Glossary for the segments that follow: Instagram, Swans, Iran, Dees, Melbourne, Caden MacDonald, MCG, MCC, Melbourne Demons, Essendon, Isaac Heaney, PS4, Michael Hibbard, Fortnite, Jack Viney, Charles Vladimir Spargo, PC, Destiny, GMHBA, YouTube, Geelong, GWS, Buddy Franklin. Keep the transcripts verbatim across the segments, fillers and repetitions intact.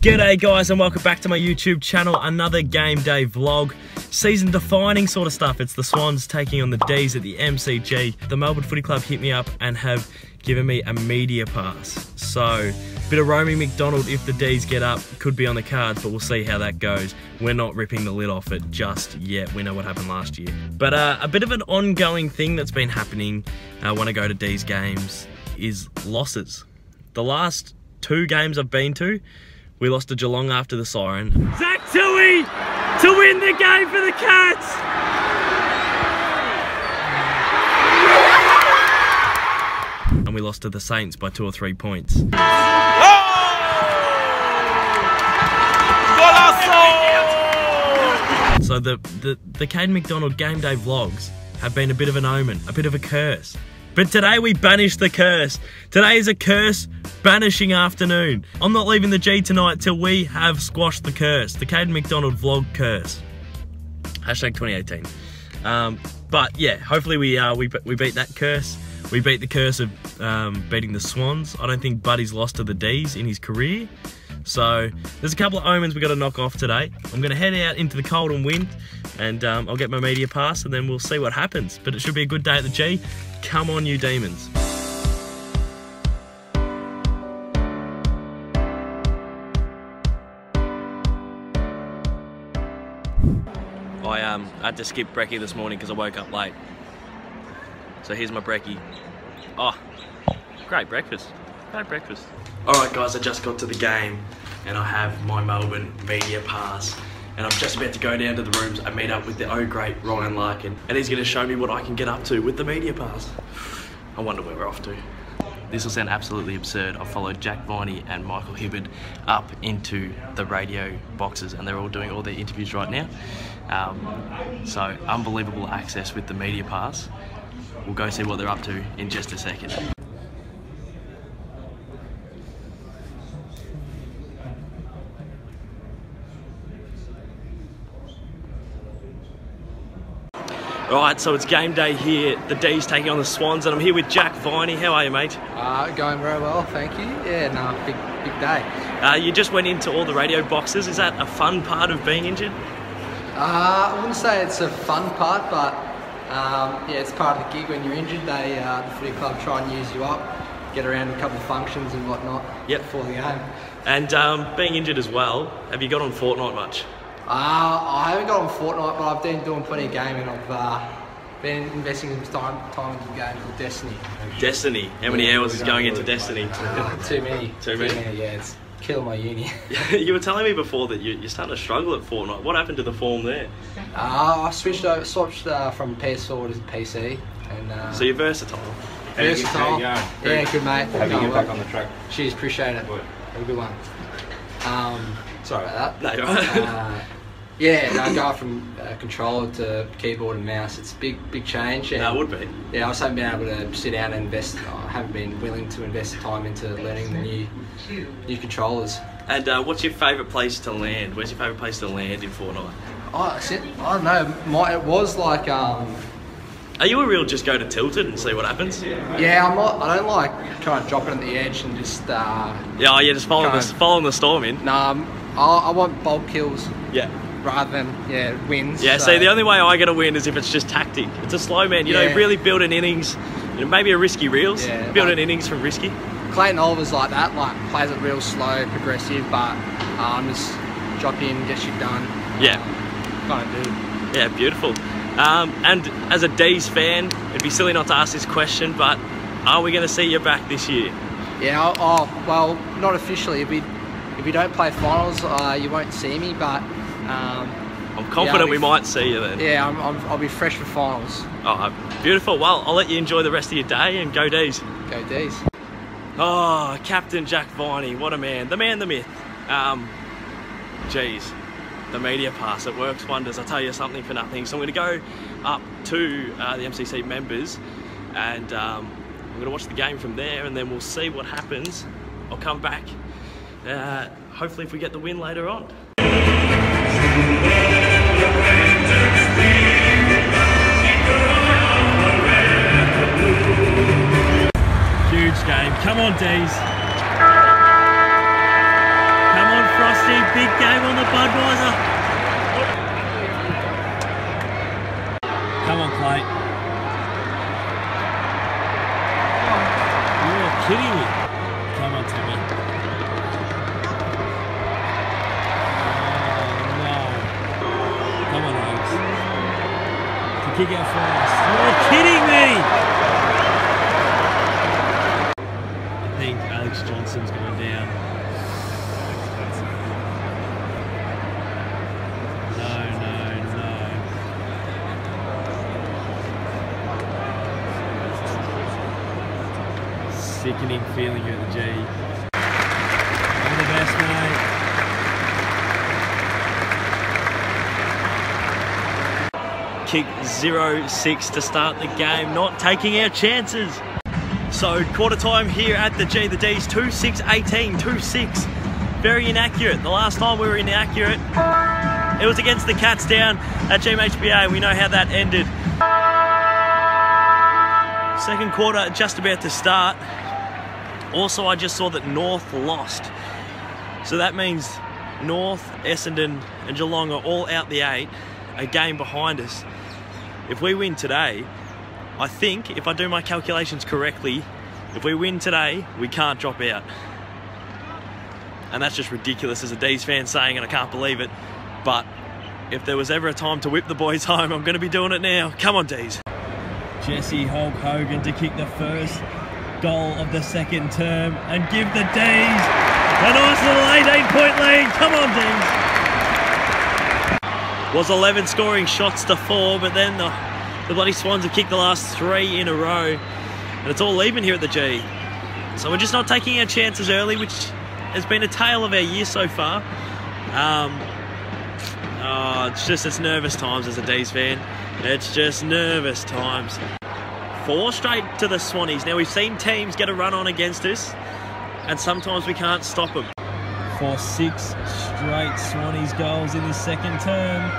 G'day guys and welcome back to my YouTube channel, another game day vlog. Season defining sort of stuff. It's the Swans taking on the D's at the M C G. The Melbourne Footy Club hit me up and have given me a media pass. So, bit of roaming McDonald if the D's get up, could be on the cards, but we'll see how that goes. We're not ripping the lid off it just yet. We know what happened last year. But uh, a bit of an ongoing thing that's been happening uh, when I go to D's games is losses. The last two games I've been to, we lost to Geelong after the siren. Zach Tui to win the game for the Cats! And we lost to the Saints by two or three points. Oh! Golazo! So the, the, the Caden MacDonald game day vlogs have been a bit of an omen, a bit of a curse. But today we banish the curse. Today is a curse banishing afternoon. I'm not leaving the G tonight till we have squashed the curse. The Caden MacDonald vlog curse. Hashtag twenty eighteen. Um, but yeah, hopefully we, uh, we, we beat that curse. We beat the curse of um, beating the Swans. I don't think Buddy's lost to the D's in his career. So there's a couple of omens we got to knock off today. I'm going to head out into the cold and wind and um, I'll get my media pass and then we'll see what happens. But it should be a good day at the G. Come on, you demons. I, um, I had to skip brekkie this morning because I woke up late. So here's my brekkie. Oh, great breakfast. Great breakfast. Alright guys, I just got to the game and I have my Melbourne media pass. And I'm just about to go down to the rooms and meet up with the oh great Ryan Larkin. And he's going to show me what I can get up to with the media pass. I wonder where we're off to. This will sound absolutely absurd. I followed Jack Viney and Michael Hibbard up into the radio boxes and they're all doing all their interviews right now. Um, so unbelievable access with the media pass. We'll go see what they're up to in just a second. Right, so it's game day here. The D's taking on the Swans, and I'm here with Jack Viney. How are you, mate? Uh, going very well, thank you. Yeah, no, nah, big, big day. Uh, you just went into all the radio boxes. Is that a fun part of being injured? Uh, I wouldn't say it's a fun part, but um, yeah, it's part of the gig. When you're injured, they uh, the footy club try and use you up, get around a couple of functions and whatnot yep. before the game. And um, being injured as well, have you got on Fortnite much? Uh, I haven't got on Fortnite, but I've been doing plenty of gaming. I've uh, been investing some time, time into a game called Destiny. Destiny? How many yeah, hours is going into Destiny? Uh, too many. Too, too many? many? Yeah, it's killing my uni. You were telling me before that you, you're starting to struggle at Fortnite. What happened to the form there? Uh, I switched over, swapped uh, from P S four to P C. And, uh, so you're versatile? Versatile. Yeah, good mate. Having you back on the track. Cheers, appreciate it. Good. Have a good one. Um, Sorry about that. No, right. uh, yeah, no, going from uh, controller to keyboard and mouse, it's a big, big change. And, that would be. Yeah, I just haven't been able to sit down and invest, I haven't been willing to invest time into learning the new, new controllers. And uh, what's your favourite place to land? Where's your favourite place to land in Fortnite? I, I don't know, my, it was like... Um, Are you a real just go to Tilted and see what happens? Yeah, yeah I'm not, I don't like kind of dropping at the edge and just... Uh, yeah, yeah, just following, the, of, following the storm in. No, nah, I, I want bulk kills. Yeah. Rather than yeah wins. Yeah. So. See, the only way I get a win is if it's just tactic. It's a slow man. You yeah. know, really build an innings. You know, maybe a risky reels. Yeah, build like, an innings from risky. Clayton Oliver's like that. Like plays it real slow, progressive, but um, just drop in, get shit done. Yeah. Kind of dude. Yeah, beautiful. Um, and as a D's fan, it'd be silly not to ask this question, but are we going to see you back this year? Yeah. Oh well, not officially. It'd be. If you don't play finals, uh, you won't see me, but... Um, I'm confident yeah, we might see you then. Yeah, I'm, I'm, I'll be fresh for finals. Oh, beautiful. Well, I'll let you enjoy the rest of your day and go D's. Go D's. Oh, Captain Jack Viney, what a man. The man, the myth. Um, geez, the media pass, it works wonders. I'll tell you something for nothing. So I'm going to go up to uh, the M C C members and um, I'm going to watch the game from there and then we'll see what happens. I'll come back. Uh, hopefully if we get the win later on. Huge game. Come on D's. Come on Frost. mate. You're kidding me. Come on, Tommy. Oh, no. Come on, Holmes. To kick out for us. You're kidding me. I think Alex Johnson's going down. Sickening feeling at the G. You're the best, mate. Kick zero six to start the game, not taking our chances. So quarter time here at the G. The D's two six eighteen, two six. Very inaccurate. The last time we were inaccurate, it was against the Cats down at G M H B A. We know how that ended. Second quarter just about to start. Also, I just saw that North lost. So that means North, Essendon and Geelong are all out the eight, a game behind us. If we win today, I think, if I do my calculations correctly, if we win today, we can't drop out. And that's just ridiculous as a D's fan saying, and I can't believe it. But if there was ever a time to whip the boys home, I'm going to be doing it now. Come on, D's. Jesse Hulk Hogan to kick the first goal of the second term and give the D's a nice little eighteen point lead. Come on, D's. Was eleven scoring shots to four, but then the, the bloody Swans have kicked the last three in a row, and it's all even here at the G. So we're just not taking our chances early, which has been a tale of our year so far. Um, oh, it's just, it's nervous times as a D's fan. It's just nervous times. Four straight to the Swannies. Now, we've seen teams get a run on against us, and sometimes we can't stop them. For six straight Swannies goals in this second term.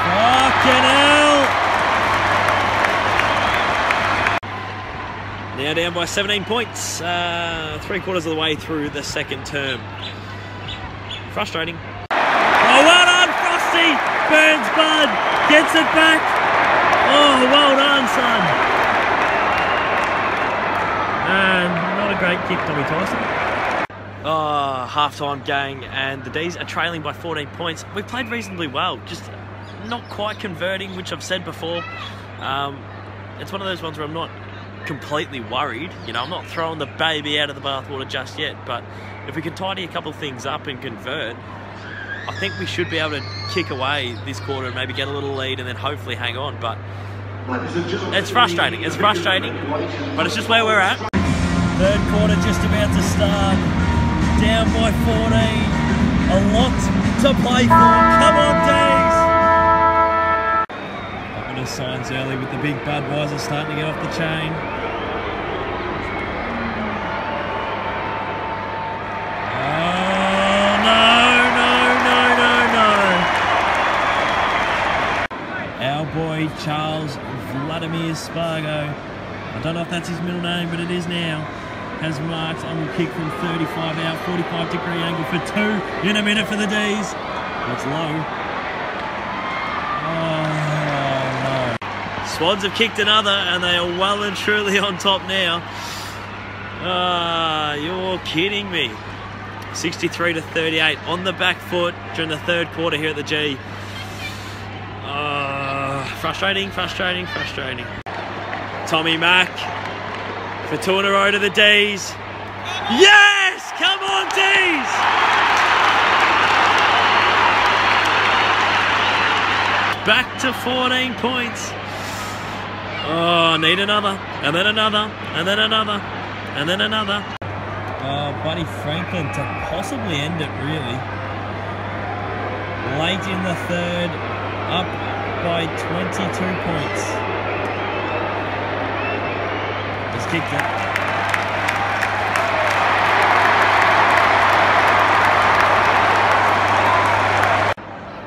Fucking hell! Now down by seventeen points, uh, three quarters of the way through the second term. Frustrating. Burns Bud gets it back. Oh, well done, son. And not a great kick, Tommy Tyson. Oh, half-time gang, and the D's are trailing by fourteen points. We played reasonably well, just not quite converting, which I've said before. Um, it's one of those ones where I'm not completely worried. You know, I'm not throwing the baby out of the bathwater just yet, but if we can tidy a couple of things up and convert, I think we should be able to kick away this quarter and maybe get a little lead and then hopefully hang on, but it's frustrating, it's frustrating, but it's just where we're at. Third quarter just about to start, down by fourteen, a lot to play for, come on D's! Opener signs early with the big Budweiser starting to get off the chain. Boy Charles Vladimir Spargo, I don't know if that's his middle name, but it is now, has marked and will kick from thirty-five out, forty-five degree angle for two in a minute for the D's. That's low. Oh, no. Swans have kicked another and they are well and truly on top now. Ah, uh, you're kidding me. sixty-three to thirty-eight on the back foot during the third quarter here at the G. Frustrating, frustrating, frustrating. Tommy Mack for two in a row to the D's. Yes! Come on, D's! Back to fourteen points. Oh, need another, and then another, and then another, and then another. Oh, Buddy Franklin to possibly end it, really. Late in the third, up by twenty-two points. Just kicked it.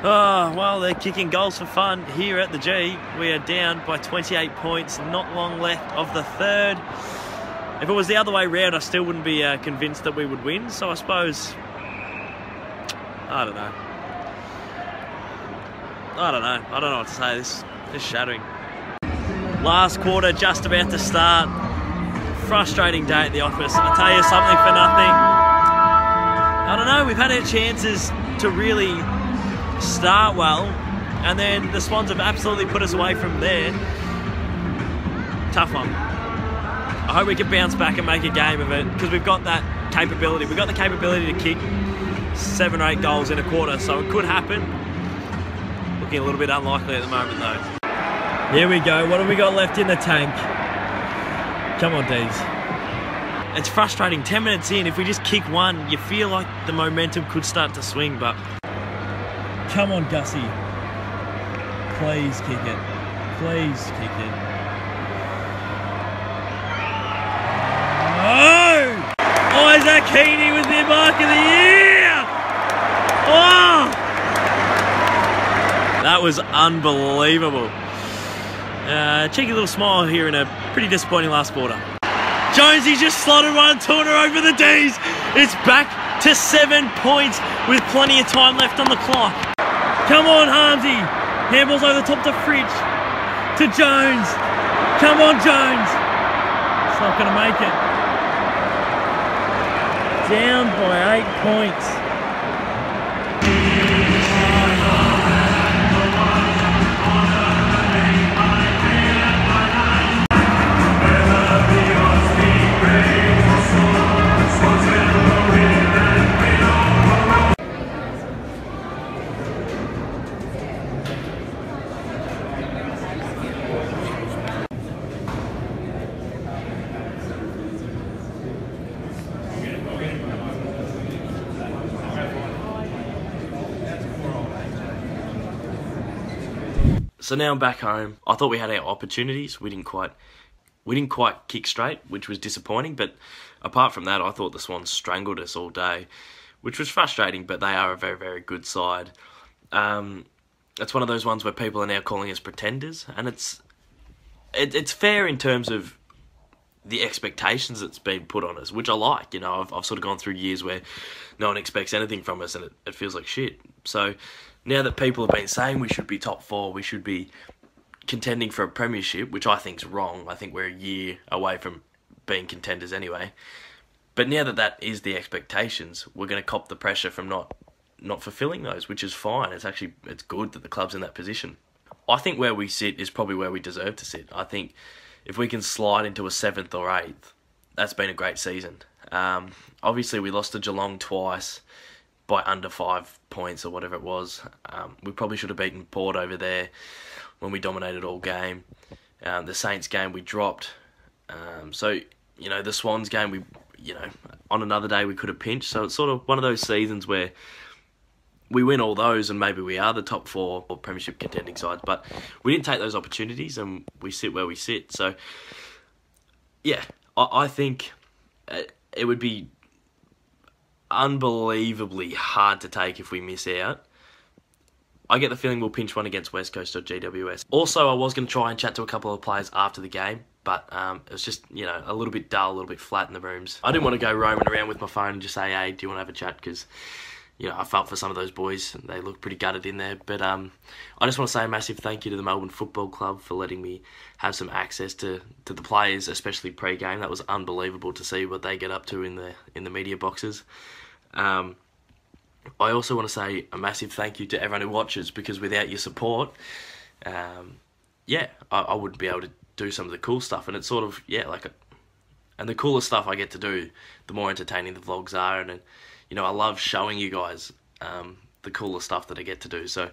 Oh, well, they're kicking goals for fun here at the G. We are down by twenty-eight points, not long left of the third. If it was the other way round, I still wouldn't be uh, convinced that we would win, so I suppose, I don't know. I don't know. I don't know what to say. This is shattering. Last quarter just about to start. Frustrating day at the office. I tell you, something for nothing. I don't know. We've had our chances to really start well, and then the Swans have absolutely put us away from there. Tough one. I hope we can bounce back and make a game of it, because we've got that capability. We've got the capability to kick seven or eight goals in a quarter, so it could happen. Looking a little bit unlikely at the moment, though. Here we go. What have we got left in the tank? Come on, Deez. It's frustrating. Ten minutes in, if we just kick one, you feel like the momentum could start to swing, but... Come on, Gussie. Please kick it. Please kick it. Oh! Isaac Heaney with their mark of the year! Oh! That was unbelievable. Uh, cheeky little smile here in a pretty disappointing last quarter. Jonesy just slotted one, Turner over the D's. It's back to seven points with plenty of time left on the clock. Come on, Harmsy. Handball's over the top to Fridge. To Jones. Come on, Jones. It's not going to make it. Down by eight points. So now I'm back home. I thought we had our opportunities. We didn't quite, we didn't quite kick straight, which was disappointing. But apart from that, I thought the Swans strangled us all day, which was frustrating. But they are a very, very good side. Um, it's one of those ones where people are now calling us pretenders, and it's it, it's fair in terms of the expectations that's been put on us, which I like. You know, I've I've sort of gone through years where no one expects anything from us, and it, it feels like shit. So. Now that people have been saying we should be top four, we should be contending for a premiership, which I think's wrong. I think we're a year away from being contenders anyway. But now that that is the expectations, we're going to cop the pressure from not not fulfilling those, which is fine. It's actually it's good that the club's in that position. I think where we sit is probably where we deserve to sit. I think if we can slide into a seventh or eighth, that's been a great season. Um, obviously, we lost to Geelong twice. By under five points or whatever it was. Um, we probably should have beaten Port over there when we dominated all game. Um, the Saints game we dropped. Um, so, you know, the Swans game, we, you know, on another day we could have pinched. So it's sort of one of those seasons where we win all those and maybe we are the top four or premiership contending sides. But we didn't take those opportunities and we sit where we sit. So, yeah, I, I think it would be... unbelievably hard to take if we miss out. I get the feeling we'll pinch one against West Coast or G W S. Also, I was going to try and chat to a couple of players after the game, but um, it was just, you know, a little bit dull, a little bit flat in the rooms. I didn't want to go roaming around with my phone and just say, hey, do you want to have a chat? Because, you know, I felt for some of those boys. And they looked pretty gutted in there. But um, I just want to say a massive thank you to the Melbourne Football Club for letting me have some access to, to the players, especially pre-game. That was unbelievable to see what they get up to in the, in the media boxes. Um, I also want to say a massive thank you to everyone who watches, because without your support, um, yeah, I, I wouldn't be able to do some of the cool stuff. And it's sort of, yeah, like, a, and the cooler stuff I get to do, the more entertaining the vlogs are. And, and you know, I love showing you guys um, the cooler stuff that I get to do. So,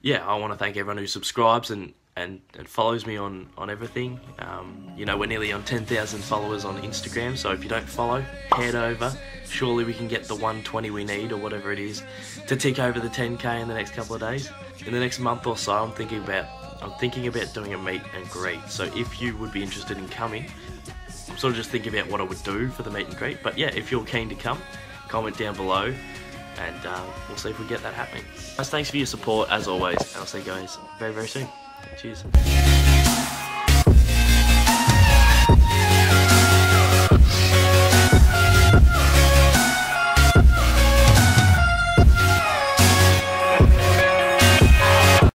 yeah, I want to thank everyone who subscribes and, and, and follows me on, on everything. Um, you know, we're nearly on ten thousand followers on Instagram, so if you don't follow, head over. Surely we can get the one twenty we need, or whatever it is, to tick over the ten K in the next couple of days. In the next month or so, I'm thinking about, I'm thinking about doing a meet and greet. So if you would be interested in coming, I'm sort of just thinking about what I would do for the meet and greet. But, yeah, if you're keen to come, comment down below, and uh, we'll see if we get that happening. Guys, thanks for your support, as always, and I'll see you guys very, very soon. Cheers.